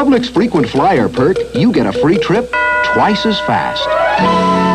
Publix Frequent Flyer perk, you get a free trip twice as fast.